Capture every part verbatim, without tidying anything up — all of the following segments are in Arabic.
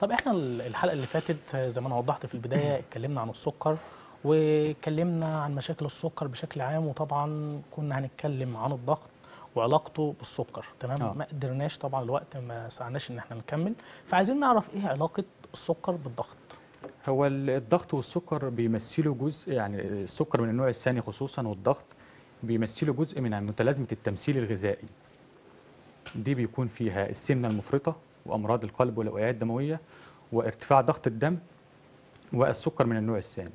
طب احنا الحلقه اللي فاتت زي ما انا وضحت في البدايه اتكلمنا عن السكر واتكلمنا عن مشاكل السكر بشكل عام، وطبعا كنا هنتكلم عن الضغط وعلاقته بالسكر. تمام آه. ما قدرناش طبعا الوقت ما سعناش ان احنا نكمل، فعايزين نعرف ايه علاقه السكر بالضغط. هو الضغط والسكر بيمثلوا جزء، يعني السكر من النوع الثاني خصوصا والضغط بيمثلوا جزء من متلازمه التمثيل الغذائي. دي بيكون فيها السمنه المفرطه وامراض القلب والاوعيه الدمويه وارتفاع ضغط الدم والسكر من النوع الثاني.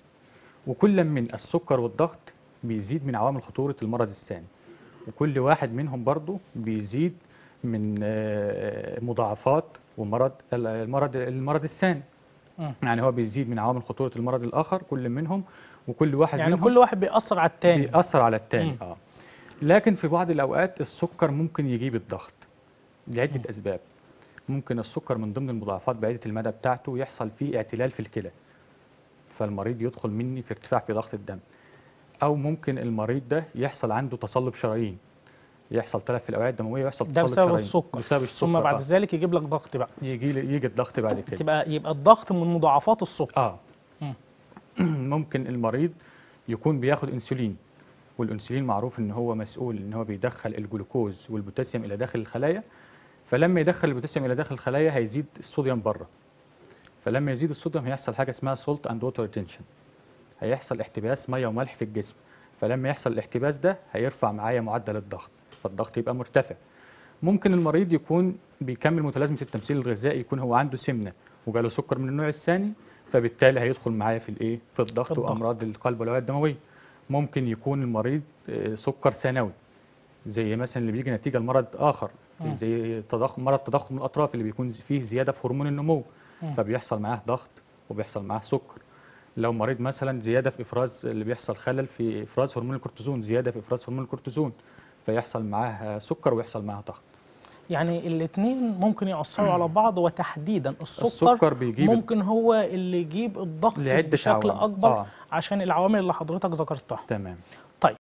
وكل من السكر والضغط بيزيد من عوامل خطوره المرض الثاني، وكل واحد منهم برضه بيزيد من مضاعفات ومرض المرض المرض الثاني. يعني هو بيزيد من عوامل خطوره المرض الاخر كل منهم، وكل واحد يعني منهم كل واحد بيأثر على الثاني بيأثر على الثاني اه لكن في بعض الاوقات السكر ممكن يجيب الضغط لعده م. اسباب. ممكن السكر من ضمن المضاعفات بعيده المدى بتاعته يحصل فيه اعتلال في الكلى، فالمريض يدخل مني في ارتفاع في ضغط الدم، او ممكن المريض ده يحصل عنده تصلب شرايين، يحصل تلف في الاوعيه الدمويه ويحصل تصلب شرايين بسبب السكر. بسبب السكر ثم بعد ذلك يجيب لك ضغط بقى، يجي يجي الضغط بعد كده، تبقى يبقى الضغط من مضاعفات السكر. اه م. ممكن المريض يكون بياخد انسولين، والانسولين معروف ان هو مسؤول ان هو بيدخل الجلوكوز والبوتاسيوم الى داخل الخلايا، فلما يدخل البوتاسيوم الى داخل الخلايا هيزيد الصوديوم بره، فلما يزيد الصوديوم هيحصل حاجه اسمها سولت اند ووتر ريتنشن، هيحصل احتباس ميه وملح في الجسم، فلما يحصل الاحتباس ده هيرفع معايا معدل الضغط، فالضغط يبقى مرتفع. ممكن المريض يكون بيكمل متلازمه التمثيل الغذائي، يكون هو عنده سمنه وجاله سكر من النوع الثاني، فبالتالي هيدخل معايا في الايه في الضغط, الضغط. وامراض القلب والاوعيه الدمويه. ممكن يكون المريض سكر ثانوي، زي مثلا اللي بيجي نتيجه لمرض اخر م. زي تضخم مرض تضخم الاطراف اللي بيكون فيه زياده في هرمون النمو، م. فبيحصل معاه ضغط وبيحصل معاه سكر. لو مريض مثلا زياده في افراز، اللي بيحصل خلل في افراز هرمون الكورتيزون، زياده في افراز هرمون الكورتيزون فيحصل معاه سكر ويحصل معاه ضغط. يعني الاثنين ممكن يأثروا على بعض، وتحديدا السكر, السكر بيجيب ممكن هو اللي يجيب الضغط بشكل عوامل. اكبر آه. عشان العوامل اللي حضرتك ذكرتها. تمام.